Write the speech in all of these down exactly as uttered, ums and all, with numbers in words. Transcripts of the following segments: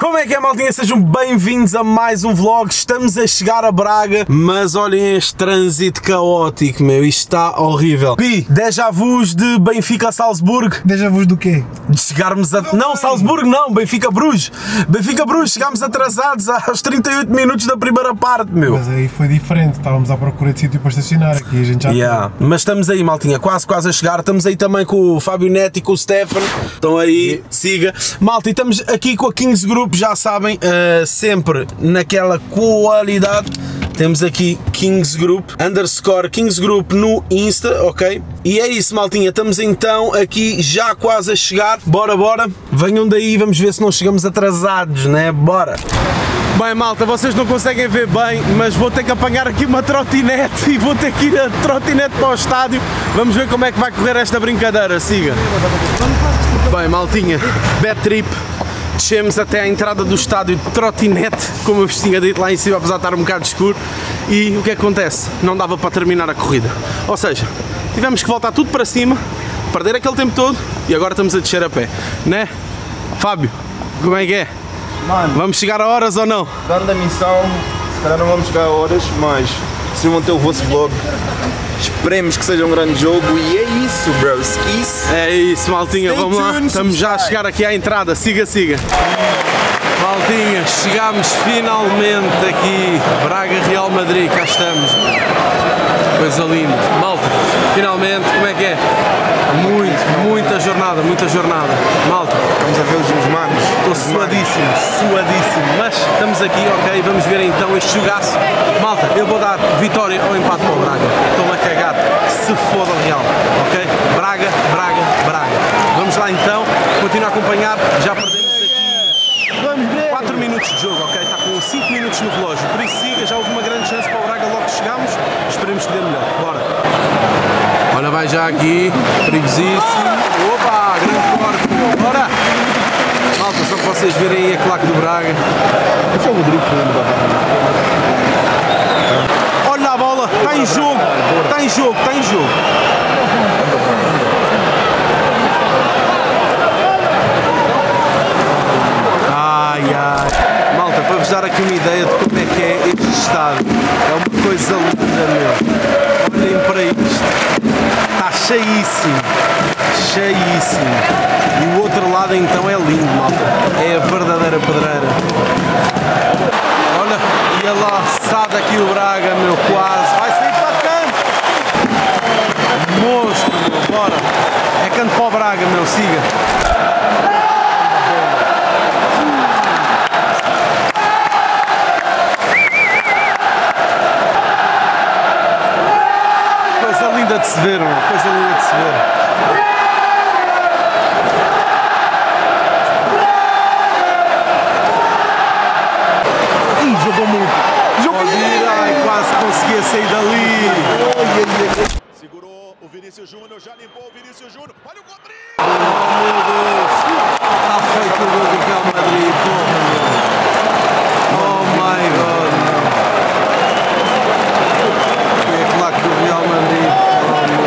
Como é que é, maldinha? Sejam bem-vindos a mais um vlog. Estamos a chegar a Braga, mas olhem este trânsito caótico, meu. Isto está horrível. Pi, déjà vus de Benfica a Salzburgo. Déjà vus do quê? De chegarmos a... Não, Salzburgo não, Benfica Bruges. Benfica Bruges, chegámos atrasados aos trinta e oito minutos da primeira parte, meu. Mas aí foi diferente, estávamos à procura de sítio para estacionar aqui, a gente já... Yeah. Mas estamos aí, maldinha, quase, quase a chegar. Estamos aí também com o Fábio Neto e com o Stefano. Estão aí, siga. Malta, e estamos aqui com a quinze Group. Já sabem, uh, sempre naquela qualidade. Temos aqui quinze Group, underscore quinze Group no Insta, ok? E é isso, maltinha, estamos então aqui já quase a chegar. Bora, bora, venham daí, vamos ver se não chegamos atrasados, né? Bora! Bem, malta, vocês não conseguem ver bem, mas vou ter que apanhar aqui uma trotinete e vou ter que ir a trotinete para o estádio. Vamos ver como é que vai correr esta brincadeira, siga! Bem, maltinha, bad trip. Descemos até à entrada do estádio de trotinete, como eu vos tinha dito lá em cima, apesar de estar um bocado escuro, e o que acontece? Não dava para terminar a corrida, ou seja, tivemos que voltar tudo para cima, perder aquele tempo todo, e agora estamos a descer a pé, né? Fábio, como é que é? Mano, vamos chegar a horas ou não? Dando a missão, se calhar não vamos chegar a horas, mas se vão ter o vosso vlog. Esperemos que seja um grande jogo e é isso, bros. Isso. É isso, maltinha, vamos lá. Estamos já a chegar aqui à entrada, siga, siga. Maltinha, chegámos finalmente aqui, Braga, Real Madrid, cá estamos. Coisa linda. Malta, finalmente, como é que é? Muito, muita jornada, muita jornada. Malta, vamos a ver os manos. Estou suadíssimo, suadíssimo, mas estamos aqui, ok? Vamos ver então este jogaço. Malta, eu vou dar vitória ou empate para o Braga. Estou a cagar, se foda o Real, ok? Braga, Braga, Braga. Vamos lá então, continuar a acompanhar, já perdemos aqui quatro minutos de jogo, ok? Está com cinco minutos no relógio, por isso siga, já houve uma grande chance para o Braga logo que chegámos, esperemos que dê melhor, bora! Olha, vai já aqui, perigosíssimo, opa, grande corte, bora! Malta, só para vocês verem aí a claque do Braga. Esse é o Rodrigo Fernando. Olha a bola, está em jogo, está em jogo, está em jogo. Ai, ai. Malta, para vos dar aqui uma ideia de como é que é este estádio. É uma coisa linda, meu. Olhem para isto. Está cheíssimo, cheíssimo. E o outro lado então é lindo, malta. É a verdadeira pedreira. Olha, e a laçada aqui o Braga, meu, quase. Vai sair para canto. Monstro, meu, bora. É canto para o Braga, meu, siga. Coisa linda de se ver, meu. Coisa linda de se ver. Conseguia sair dali. Segurou o Vinícius Júnior, já limpou o Vinícius Júnior. Olha o Rodrigo! Oh, meu Deus! Está feito o gol do Real Madrid. Oh my God! Foi a claque do Real Madrid. Oh, meu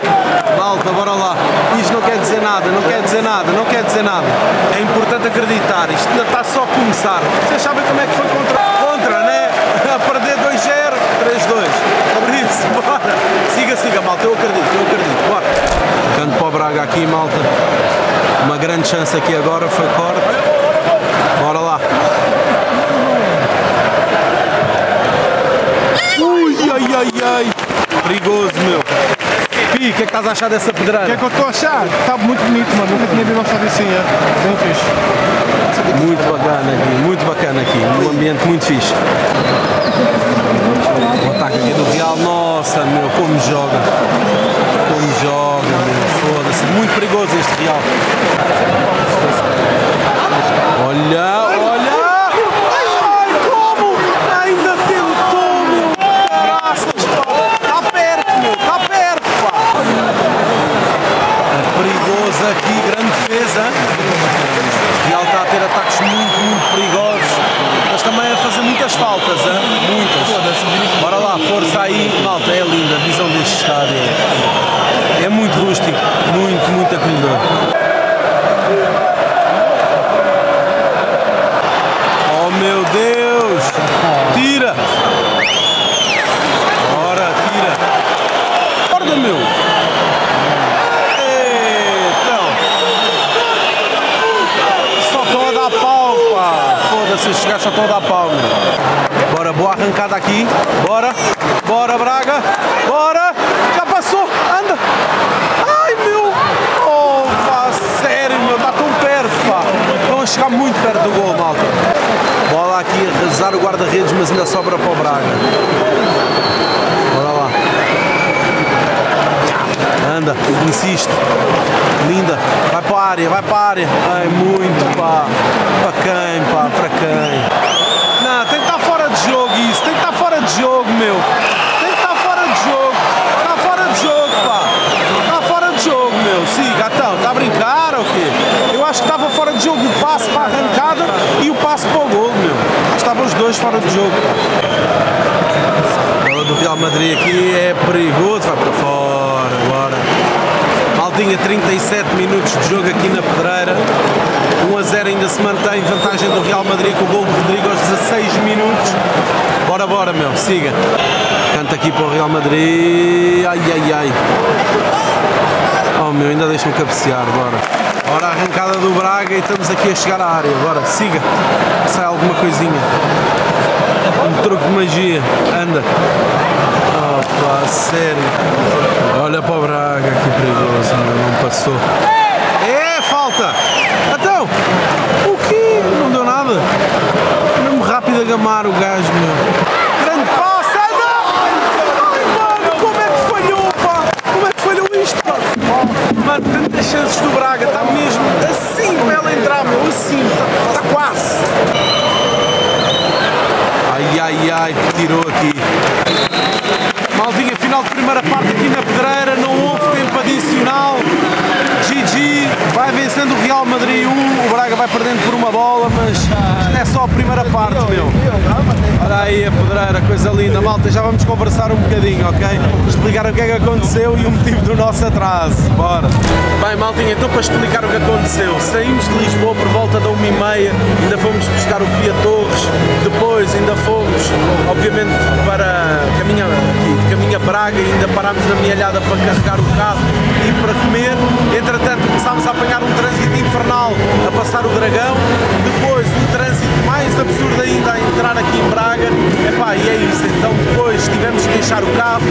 Deus! Malta, bora lá. Isto não quer dizer nada, não quer dizer nada, não quer dizer nada. É importante acreditar. Isto ainda está só a começar. Vocês sabem como é que foi contra, contra, né? A perder dois zero, três dois. Abriu-se, bora! Siga, siga, malta, eu acredito, eu acredito, bora! Canto para o Braga aqui, malta. Uma grande chance aqui agora, foi corte. Bora lá! Ui, ai, ai, ai! Perigoso, meu! Pi, o que é que estás a achar dessa pedrada? O que é que eu estou a achar? Está muito bonito, mano. Nunca tinha visto uma chave assim, é? Bem fixe. Muito bacana aqui, muito bacana aqui. Um ambiente muito fixe. O ataque aqui do Real, nossa, meu, como joga, como joga, meu, foda-se, muito perigoso este Real. Olha, olha, ai, como, ainda tentou, meu, caraças, pá, está perto, meu, está perto, pá. É perigoso aqui, grande defesa, o Real está a ter ataques muito, muito perigosos. Também a fazer muitas faltas, hein? Muitas. Bora lá, força aí. Malta, é linda a visão deste estádio. É muito rústico, muito, muito acolhedor. esse gachotão da palma. Bora, boa arrancada aqui. Bora, bora, Braga. Bora, já passou, anda. Ai, meu. Oh, pá, sério, meu, tá tão perto, pá. Vamos chegar muito perto do gol, malta. Bola aqui, rezar o guarda-redes, mas ainda sobra para o Braga. Anda, insiste, linda, vai para a área, vai para a área, ai muito pá, para quem pá, para quem? Não, tem que estar fora de jogo isso, tem que estar fora de jogo meu, tem que estar fora de jogo, está fora de jogo pá, está fora de jogo meu, sim, gatão, está a brincar ou quê? Eu acho que estava fora de jogo o passo para a arrancada e o passo para o gol meu, estavam os dois fora de jogo. A bola do Real Madrid aqui é perigoso, vai para fora. Tinha trinta e sete minutos de jogo aqui na Pedreira, um a zero ainda se mantém, vantagem do Real Madrid com o gol do Rodrigo aos dezasseis minutos, bora, bora meu, siga, canta aqui para o Real Madrid, ai, ai, ai, oh meu, ainda deixam cabecear, bora, bora a arrancada do Braga e estamos aqui a chegar à área, bora, siga, sai alguma coisinha, um truque de magia, anda. Opa, sério. Olha para o Braga, que perigoso, não passou. É, falta! Então, o quê? Não deu nada. Mesmo rápido a gamar o gajo, meu. Grande passe, anda! Ai, mano, como é que falhou, pá? Como é que falhou isto, pá? Mano, tantas chances do Braga, está mesmo assim para ela entrar, meu, assim, está tá quase. Ai, ai, ai, tirou aqui. Maldinha, final de primeira parte aqui na Pedreira, não houve tempo adicional, G G vai vencendo o Real Madrid um, o Braga vai perdendo por uma bola, mas não é só a primeira parte, meu. Olha aí a Pedreira, coisa linda, malta, já vamos conversar um bocadinho, ok? Explicar o que é que aconteceu e o motivo do nosso atraso, bora! Bem, maltinha, então para explicar o que aconteceu, saímos de Lisboa por volta da uma e meia, ainda fomos buscar o Pia Torres, depois ainda fomos, obviamente, para caminho aqui, caminho a Braga, ainda parámos na Mialhada para carregar o carro e para comer, entretanto começámos a apanhar um trânsito infernal a passar o Dragão, depois um trânsito mais absurdo ainda a entrar aqui em Braga, epá, e é isso, então depois tivemos que deixar o carro,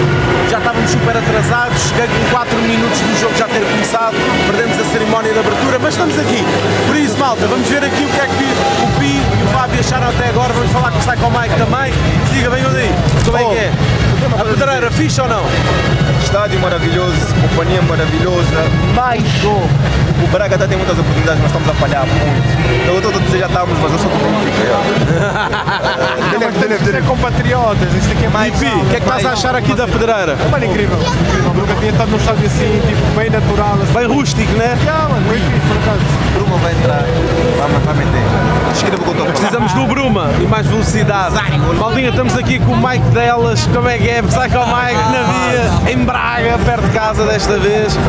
já estávamos super atrasados, cheguei com quatro minutos do jogo já ter começado, perdemos a cerimónia de abertura, mas estamos aqui, por isso malta, vamos ver aqui o que é que o Pi e o Fábio acharam até agora, vamos falar com o Psycho Mike também, siga bem onde aí, como é que é? A Pedreira, fixe ou não? Estádio maravilhoso, companhia maravilhosa, mais gol. O Braga até tem muitas oportunidades, mas estamos a falhar muito. Eu estou a dizer já estávamos, mas eu sou do Benfica. Isto é compatriotas, isto aqui é mais. E Pi, o que é que estás a achar aqui da Pedreira? É mano, incrível. O Braga tinha estado num estádio assim, tipo, bem natural, assim. Bem rústico, né? Yeah, mano, bem difícil, por acaso. Bruma vai entrar, vai meter. Escreva o que eu estou a falar. Precisamos do Bruma e mais velocidade. Maldinha, estamos aqui com o Mike Delas, como é que é? Psycho Mike na via, em Braga, perto de casa desta vez. O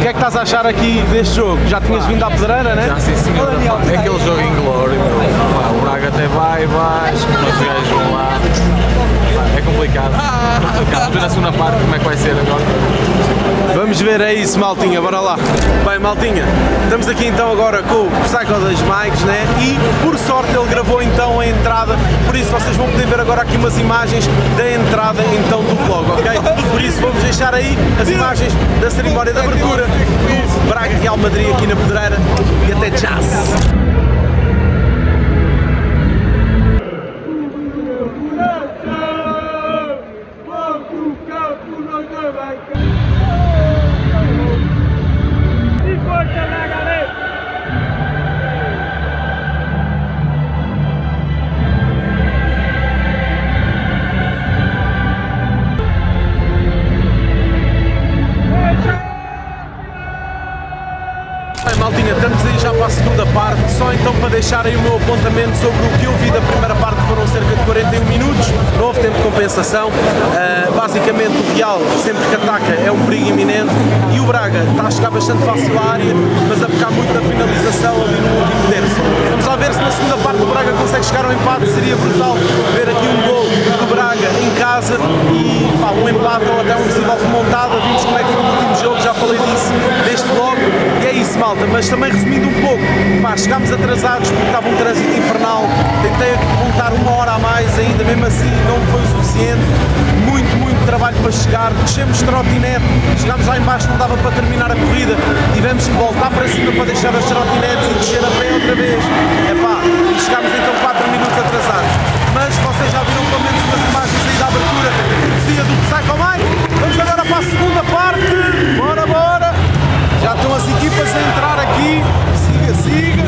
que é que estás a achar aqui deste jogo? Já tinhas vindo à Pedreira, né? Já, sim, senhor. É aquele jogo inglório, o Braga até vai, vai, os gajos vão lá, é complicado. Vamos ver na segunda parte como é que vai ser agora. Vamos ver, é isso, maltinha, bora lá. Bem, maltinha, estamos aqui então agora com o Psycho das Mikes, né? E, por sorte, ele gravou então a entrada, por isso vocês vão poder ver agora aqui umas imagens da entrada então do vlog, ok? Por isso vamos deixar aí as imagens da cerimónia de abertura do Braga e Real Madrid aqui na Pedreira e até já! Deixar aí o meu apontamento sobre o que eu vi da primeira parte, foram cerca de quarenta e um minutos, não houve tempo de compensação, uh, basicamente o Real sempre que ataca é um perigo iminente e o Braga está a chegar bastante fácil à área, mas a pecar muito na finalização ali no último terço. Vamos lá ver se na segunda parte o Braga consegue chegar ao empate, seria brutal ver aqui um gol do Braga em casa e pá, um empate ou até uma possível remontada, vimos como é que foi o último jogo, já falei disso neste vlog e é isso malta, mas também resumindo um pouco, pá, chegámos atrasados porque estava um trânsito infernal, tentei voltar uma hora a mais ainda, mesmo assim não foi o suficiente, muito, muito trabalho para chegar, descemos trotinete, chegámos lá em baixo, não dava para terminar a corrida, tivemos que voltar para cima para deixar as trotinetes e descer a pé outra vez, epá, e chegámos então quatro minutos atrasados, mas vocês já viram pelo menos umas imagens aí da abertura, dia do Psycho Mike. Vamos agora para a segunda parte, bora, bora, já estão as equipas a entrar aqui, siga, siga.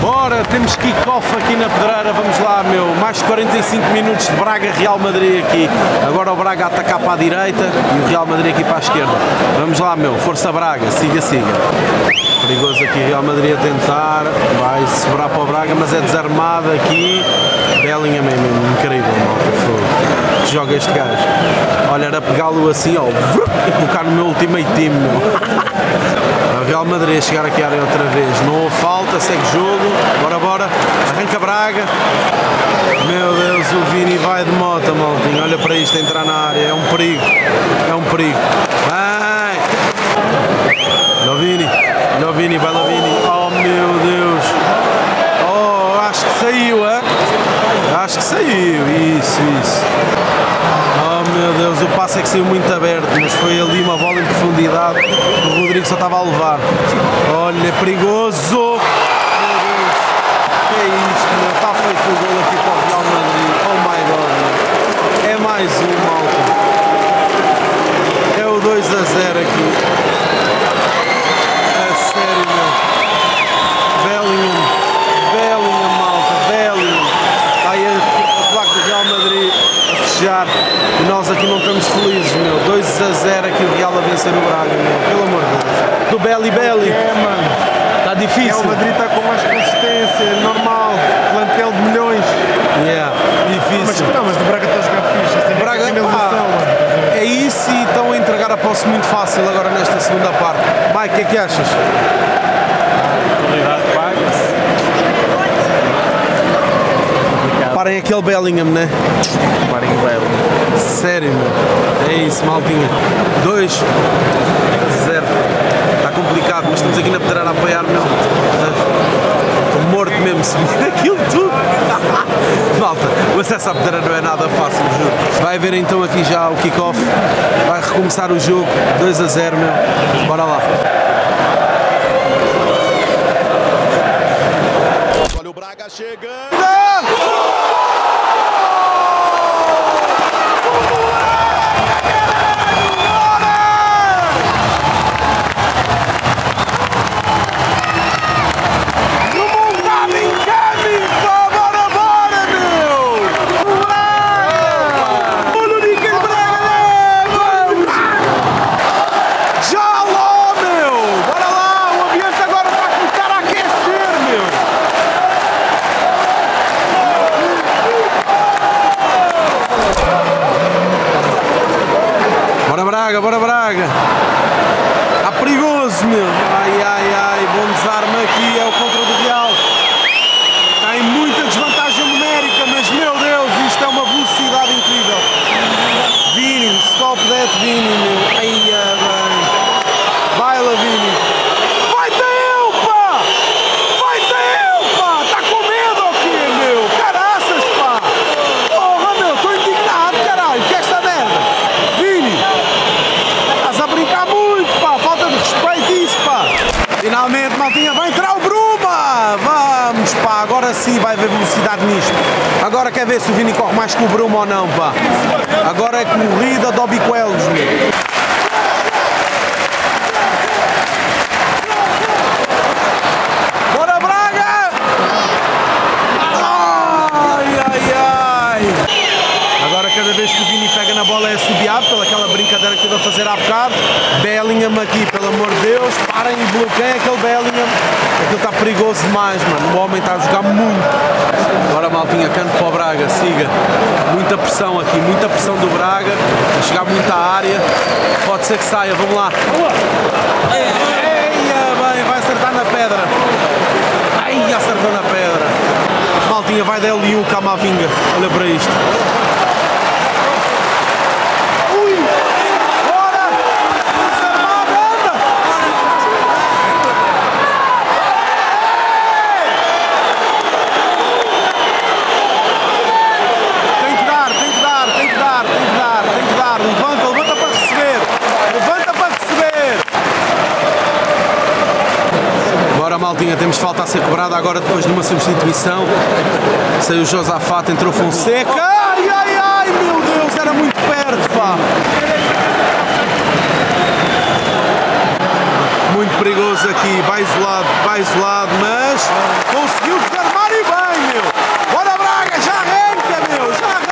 Bora, temos kick-off aqui na Pedreira, vamos lá, meu, mais de quarenta e cinco minutos de Braga-Real Madrid aqui, agora o Braga a atacar para a direita e o Real Madrid aqui para a esquerda, vamos lá, meu, força Braga, siga, siga. Perigoso aqui Real Madrid a tentar, vai sobrar para o Braga, mas é desarmado aqui, Bellingham mesmo, incrível, mal, que joga este gajo, olha, era pegá-lo assim, ó, e colocar no meu ultimate team, meu. Real Madrid chegar aqui à área outra vez, não houve falta, segue jogo, bora, bora, arranca Braga, meu Deus, o Vini vai de moto, maltinho, olha para isto, entrar na área, é um perigo, é um perigo, vai, Lovini, Lovini, vai Lovini, oh meu Deus, oh, acho que saiu, hein? Acho que saiu, isso, isso, oh meu Deus, o passe é que saiu muito aberto, mas foi ali uma bola em profundidade, o Rodrigo só estava a levar, olha, perigoso, meu Deus, que é isto, meu, está feito o gol aqui para o Real Madrid, oh my God, meu. É mais um, malta, é o dois a zero aqui, a sério, meu, Bellingham, Bellingham, malta, Bellingham, está aí a placa do Real Madrid a fechar, e nós aqui não estamos felizes, meu, dois a zero aqui o Real a vencer o Braga, meu, pelo amor de Deus. Do Belly Belly. É, mano. Está difícil. É, o Madrid está com mais consistência, normal, plantel de milhões. É, yeah, difícil. Mas não, mas o Braga está a jogar fixe, assim, Braga, pá, é isso e estão a entregar a posse muito fácil agora nesta segunda parte. Mike, o que é que achas? Parem aquele Bellingham, né? Parem o Bellingham. Sério, meu. É isso, maltinha. Dois. Zero. Está complicado, mas estamos aqui na Pedreira a apoiar, meu. Estou morto mesmo, subir aquilo tudo. Malta, o acesso à Pedreira não é nada fácil, juro. Vai haver então aqui já o kick-off. Vai recomeçar o jogo. dois a zero, meu. Bora lá. Olha o Braga chegando. Bora Braga, está perigoso, meu, ai ai ai, bom desarme aqui, é o contra do Real, está em muita desvantagem numérica, mas meu Deus, isto é uma velocidade incrível, Vini, stop that Vini, meu, ai bem, baila Vini, vai ter eu, pá, vai ter eu, pá, está com medo ou quê, meu, caraças, pá, porra, meu, estou indignado, caralho, que é esta merda, Vini, brincar muito, pá, falta de respeito isso, pá. Finalmente, maltinha, vai entrar o Bruma, vamos, pá, agora sim vai haver velocidade nisto, agora quer ver se o Vini corre mais que o Bruma ou não, pá, agora é corrida do Obiquelos, meu. Bora Braga! Ai, ai, ai, agora cada vez que o Vini pega na bola é assobiado pelaquela brincadeira que eu vou fazer há bocado. Bellingham aqui, pelo amor de Deus, parem e bloqueiem aquele Bellingham, aquilo está perigoso demais, mano, o homem está a jogar muito. Agora maltinha, canto para o Braga, siga, muita pressão aqui, muita pressão do Braga, a chegar muito à área, pode ser que saia, vamos lá. Eia, bem, vai acertar na pedra, ai, acertou na pedra, maltinha, vai da L um, Camavinga, olha para isto. Espanha temos falta a ser cobrada agora depois de uma substituição. Saiu Josafat, entrou Fonseca. Ai, ai, ai, meu Deus, era muito perto, pá. Muito perigoso aqui, vai isolado, vai isolado, mas conseguiu desarmar e bem, meu. Bora Braga, já arranca, meu, já arranca.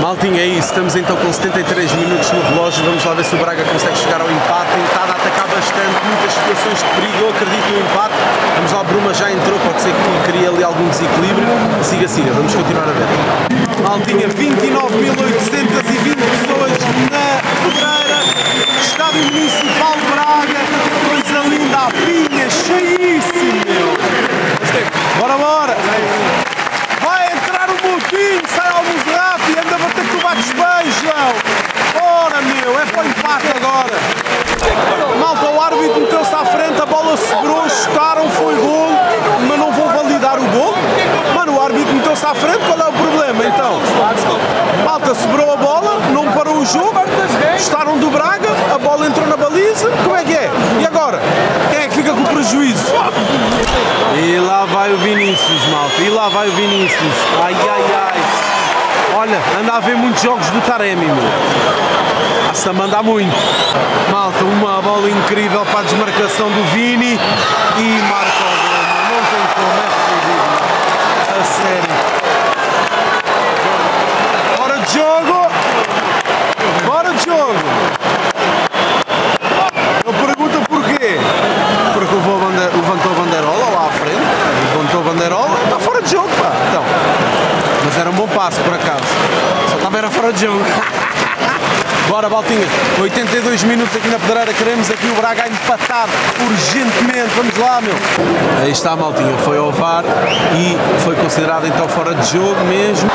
Maltinha, é isso, estamos então com setenta e três minutos no relógio, vamos lá ver se o Braga consegue chegar ao empate, tentado a atacar bastante, muitas situações de perigo, eu acredito no empate, vamos lá, Bruma já entrou, pode ser que crie ali algum desequilíbrio, siga, siga, vamos continuar a ver. Maltinha, vinte e nove mil oitocentas e vinte pessoas na pedreira, Estádio Municipal de Braga, coisa linda, a pinha, cheíssimo, meu. Bora, bora! Vai entrar o Moutinho, sai ao Musrafi, anda a bater com o bates bem, João! Bora, meu, é para o empate agora! Malta, o árbitro meteu-se à frente, a bola segurou, chutaram, foi gol, mas não vou validar o gol. Mano, o árbitro meteu-se à frente, qual é o problema, então? Malta, segurou a bola, não parou o jogo, chutaram do Braga, a bola entrou na baliza, como é que é? E agora? Quem é que fica com o prejuízo? E lá vai o Vinícius, malta, e lá vai o Vinícius, ai, ai, ai, olha, anda a ver muitos jogos do Taremi, meu, a manda muito, malta, uma bola incrível para a desmarcação do Vini, e marca o gol, não tem como, é fodido, a sério, fora de jogo, fora de jogo, eu pergunto porquê, porque eu vou bander, levantou o Banderola lá à frente, levantou o Banderola, está fora de jogo, pá. Então, mas era um bom passo por acaso, só estava era fora de jogo. Bora, Baltinha, oitenta e dois minutos aqui na pedreira, queremos aqui o Braga a empatar urgentemente, vamos lá, meu. Aí está a Maltinha, foi ao V A R e foi considerado então fora de jogo mesmo.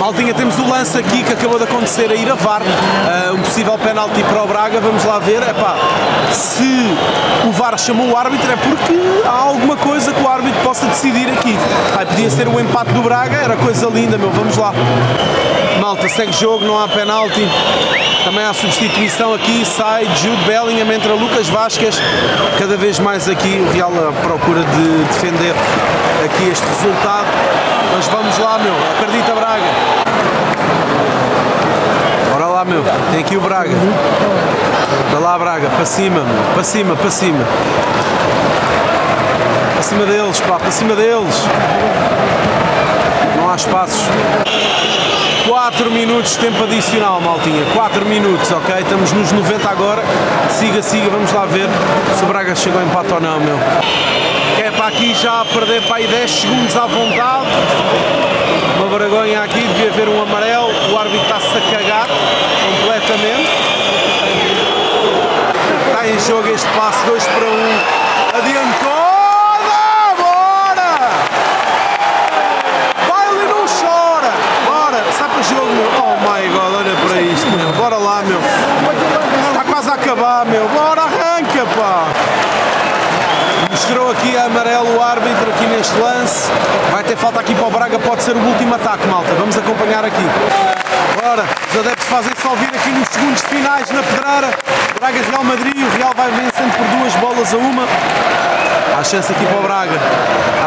Maltinha, temos o lance aqui que acabou de acontecer a ir a V A R, uh, um possível penalti para o Braga, vamos lá ver, epá, se o V A R chamou o árbitro é porque há alguma coisa que o árbitro possa decidir aqui. Ai, podia ser o empate do Braga, era coisa linda, meu, vamos lá. Malta, segue jogo, não há penalti, também há substituição aqui, sai Jude Bellingham, entra Lucas Vázquez, cada vez mais aqui o Real à procura de defender aqui este resultado, mas vamos lá, meu, acredita Braga. Bora lá, meu, tem aqui o Braga. Vai lá, Braga, para cima, meu. Para cima, para cima. Para cima deles, pá, para cima deles. Não há espaços. quatro minutos de tempo adicional, maltinha, quatro minutos, ok? Estamos nos noventa agora, siga, siga, vamos lá ver se o Braga chegou ao empate ou não, meu. É para aqui já a perder para aí dez segundos à vontade, uma vergonha aqui, devia haver um amarelo, o árbitro está-se a cagar completamente. Está em jogo este passe, dois para um, adiantou. Jogo, meu. Oh my God, olha para isto, meu. Bora lá, meu. Está quase a acabar, meu. Bora, arranca, pá. Mostrou aqui a amarelo o árbitro aqui neste lance. Vai ter falta aqui para o Braga, pode ser o último ataque, malta. Vamos acompanhar aqui. Bora, os adeptos fazem-se ouvir aqui nos segundos finais na pedreira. Braga, Real Madrid, o Real vai vencendo por duas bolas a uma. Há chance aqui para o Braga.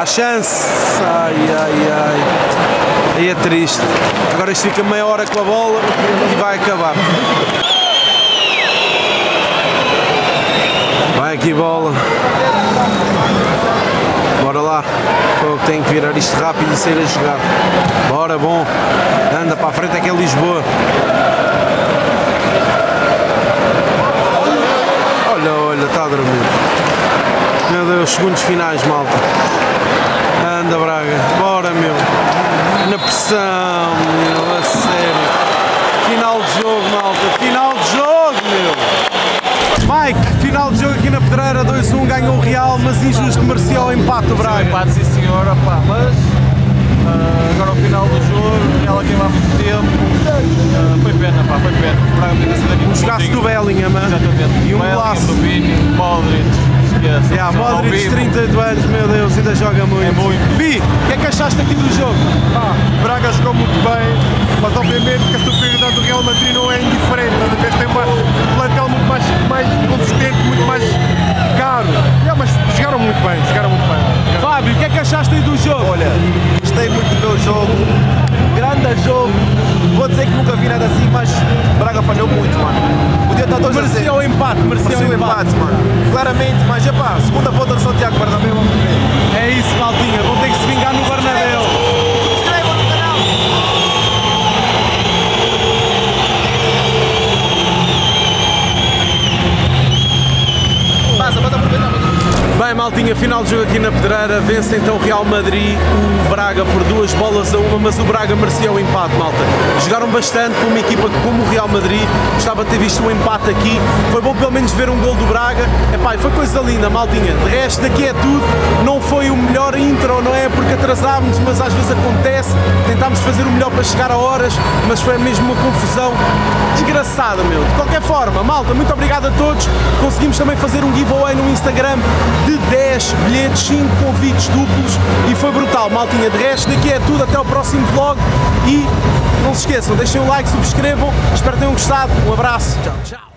Há chance. Ai, ai, ai. Aí é triste. Agora isto fica meia hora com a bola e vai acabar. Vai aqui bola. Bora lá. Tem que virar isto rápido e sair a jogar. Bora, bom. Anda para a frente, aqui é Lisboa. Olha, olha, está a dormir. Meu Deus, segundos finais, malta. Anda, Braga. Bora, meu. Na pressão, meu. A sério. Final de jogo, malta. Final de jogo, meu. Mike, final de jogo aqui na pedreira. dois a um, ganhou o Real, mas injusto merecia o empate, o Braga. Empate, sim, senhora, pá. Mas uh, agora ao final do jogo, ela queimou há muito tempo, uh, foi pena, pá, foi pena. Um jogaço do Bellingham, exatamente, e um golaço do Vini, Modric. Yes, yeah, Modric, trinta e dois anos, meu Deus, ainda joga muito. É muito. Bi, o que é que achaste aqui do jogo? Ah, Braga jogou muito bem, mas obviamente que a superioridade do Real Madrid não é indiferente. Tem um plantel muito mais, mais consistente, muito mais caro. Yeah, mas jogaram muito bem, jogaram muito bem. Fábio, o que é que achaste aí do jogo? Olha, gostei muito do meu jogo. Grande jogo. Vou dizer que nunca vi nada assim, mas Braga falhou muito, mano. Merecia o empate, merecia o empate, mano. Claramente, mas é pá, segunda volta de Santiago Bernabéu. É isso, maltinha, vão ter que se vingar no Bernabéu. Inscrevam no canal. Passa, passa, aproveitar. Bem, maltinha, final de jogo aqui na Pedreira. Vence então o Real Madrid o Braga por duas bolas a uma, mas o Braga merecia o empate, malta. Jogaram bastante com uma equipa como o Real Madrid. Gostava de ter visto um empate aqui. Foi bom pelo menos ver um gol do Braga. Epá, foi coisa linda, maltinha. De resto, daqui é tudo. Não foi o melhor intro, não é? Porque atrasámos, mas às vezes acontece. Tentámos fazer o melhor para chegar a horas, mas foi mesmo uma confusão desgraçada, meu. De qualquer forma, malta, muito obrigado a todos. Conseguimos também fazer um giveaway no Instagram de dez bilhetes, cinco convites duplos e foi brutal, maltinha. De resto, daqui é tudo, até ao próximo vlog e não se esqueçam, deixem o like, subscrevam, espero que tenham gostado, um abraço, tchau, tchau.